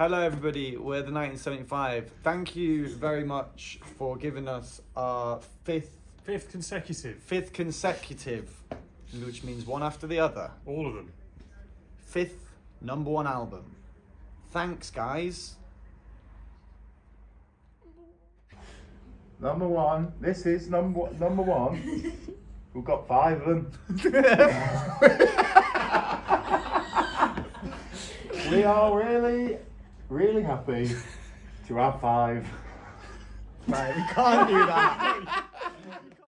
Hello everybody, we're the 1975. Thank you very much for giving us our fifth consecutive, which means one after the other. All of them. Fifth #1 album. Thanks guys. #1. This is number one. We've got 5 of them. We are really, really happy to have 5. Right, we can't do that.